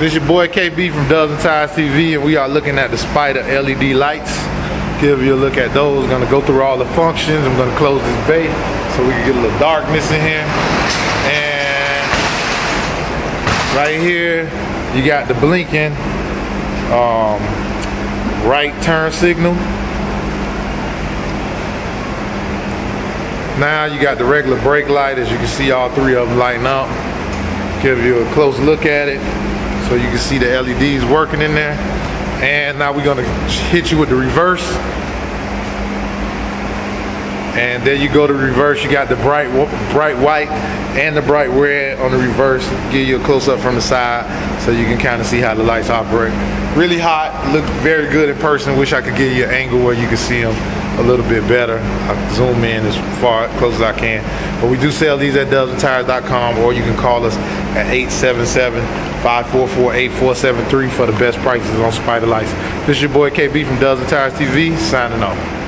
This your boy KB from Dubs and Tires TV, and we are looking at the Spyder LED lights. Give you a look at those. Gonna go through all the functions. I'm gonna close this bay so we can get a little darkness in here. And right here, you got the blinking right turn signal. Now you got the regular brake light. As you can see, all three of them lighting up. Give you a close look at it so you can see the LEDs working in there. And now we're gonna hit you with the reverse. And there you go to reverse. You got the bright white and the bright red on the reverse. Give you a close up from the side so you can kind of see how the lights operate. Really hot, look very good in person. Wish I could give you an angle where you can see them a little bit better. I'll zoom in as far close as I can. But we do sell these at DUBSandTires.com, or you can call us at 877-544-8473 for the best prices on Spyder lights. This is your boy KB from Dubs and Tires TV, signing off.